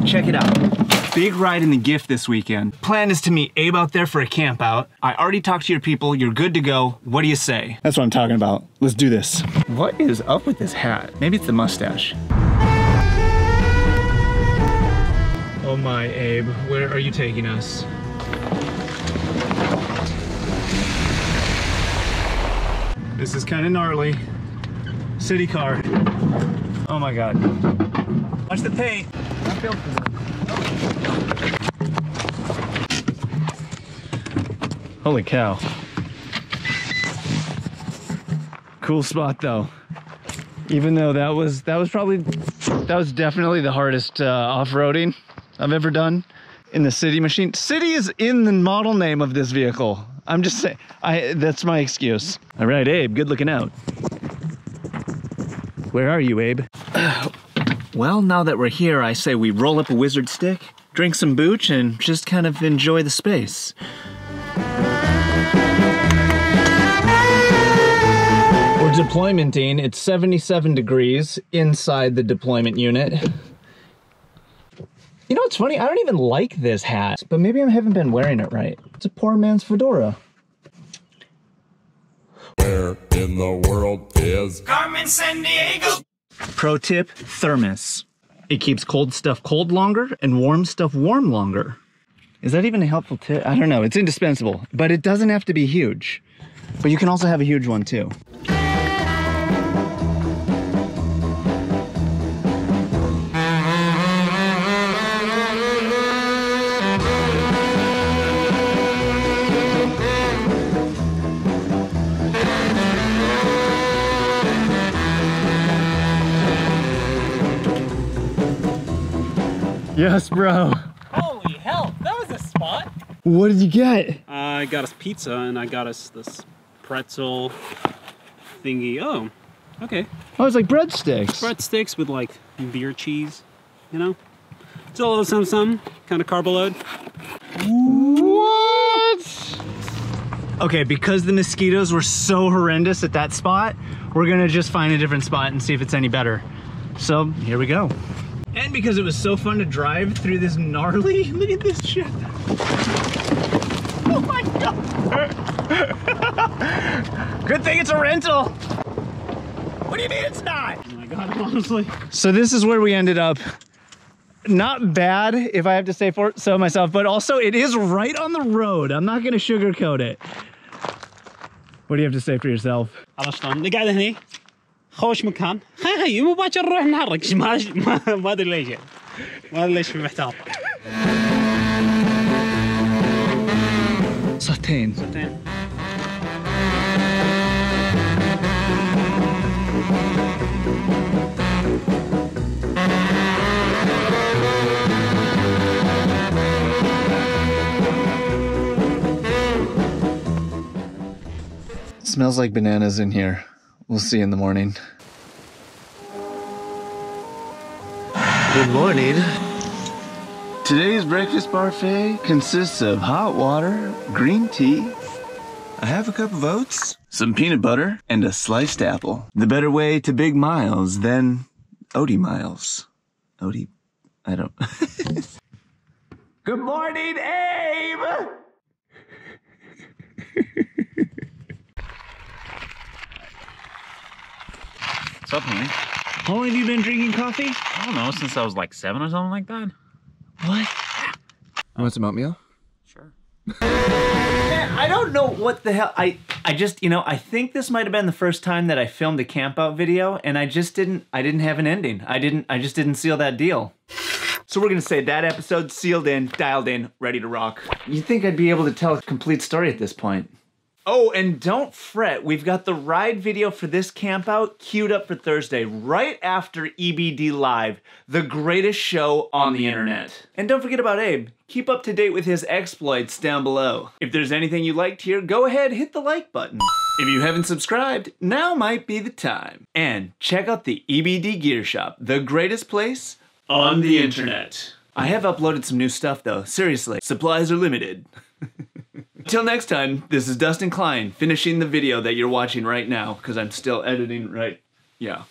right, check it out. Big ride in the gift this weekend. Plan is to meet Abe out there for a camp out. I already talked to your people. You're good to go. What do you say? That's what I'm talking about. Let's do this. What is up with this hat? Maybe it's the mustache. Oh my, Abe, where are you taking us? This is kind of gnarly. City car. Oh my God. Watch the paint. I feel for them. Holy cow. Cool spot though. Even though that was definitely the hardest off-roading I've ever done in the City machine. City is in the model name of this vehicle. I'm just saying, that's my excuse. All right, Abe, good looking out. Where are you, Abe? Well, now that we're here, I say we roll up a wizard stick, drink some booch, and just kind of enjoy the space. We're deploymenting. It's 77 degrees inside the deployment unit. You know what's funny? I don't even like this hat, but maybe I haven't been wearing it right. It's a poor man's fedora. Where in the world is Carmen San Diego? Pro tip, thermos. It keeps cold stuff cold longer and warm stuff warm longer. Is that even a helpful tip? I don't know, it's indispensable, but it doesn't have to be huge. But you can also have a huge one too. Yes, bro. Holy hell, that was a spot. What did you get? I got us pizza and I got us this pretzel thingy. Oh, okay. Oh, it's like breadsticks. Breadsticks with like beer cheese, you know? It's a little something, kind of carb load. What? Okay, because the mosquitoes were so horrendous at that spot, we're gonna just find a different spot and see if it's any better. So here we go. And because it was so fun to drive through this gnarly, look at this shit. Oh my God. Good thing it's a rental. What do you mean it's not? Oh my God, honestly. So this is where we ended up. Not bad, if I have to say so myself, but also it is right on the road. I'm not gonna sugarcoat it. What do you have to say for yourself? خوش مكان هاي مو باكر نروح نحرك ما ادري ليش في محتار ساعتين Smells like bananas in here. We'll see you in the morning. Good morning. Today's breakfast buffet consists of hot water, green tea, I have a cup of oats, some peanut butter, and a sliced apple. The better way to Big Miles than Odie Miles. Odie, I don't. Good morning, Abe! What's up, man? How long have you been drinking coffee? I don't know, since I was like 7 or something like that. What? You want some oatmeal? Sure. Man, I don't know what the hell. I just, you know, I think this might have been the first time that I filmed a camp out video and I didn't have an ending. I just didn't seal that deal. So we're gonna say that episode sealed in, dialed in, ready to rock. You'd think I'd be able to tell a complete story at this point. Oh, and don't fret, we've got the ride video for this camp out queued up for Thursday, right after EBD Live, the greatest show on the internet. And don't forget about Abe. Keep up to date with his exploits down below. If there's anything you liked here, go ahead, hit the like button. If you haven't subscribed, now might be the time. And check out the EBD Gear Shop, the greatest place on the internet. I have uploaded some new stuff though, seriously. Supplies are limited. Till next time, this is Dustin Klein, finishing the video that you're watching right now, because I'm still editing, right? Yeah.